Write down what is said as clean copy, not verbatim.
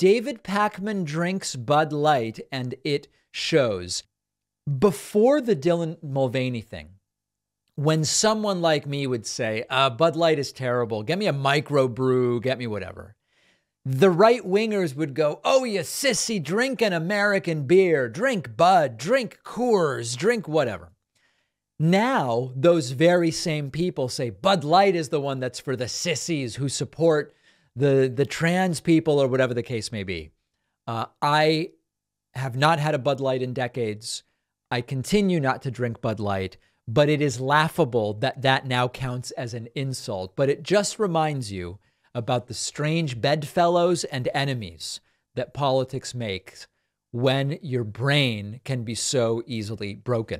David Pakman drinks Bud Light and it shows. Before the Dylan Mulvaney thing, when someone like me would say, Bud Light is terrible, get me a microbrew, get me whatever, the right-wingers would go, oh, you sissy, drink an American beer, drink Bud, drink Coors, drink whatever. Now, those very same people say Bud Light is the one that's for the sissies who support the trans people or whatever the case may be. I have not had a Bud Light in decades. I continue not to drink Bud Light, but it is laughable that that now counts as an insult. But it just reminds you about the strange bedfellows and enemies that politics makes when your brain can be so easily broken.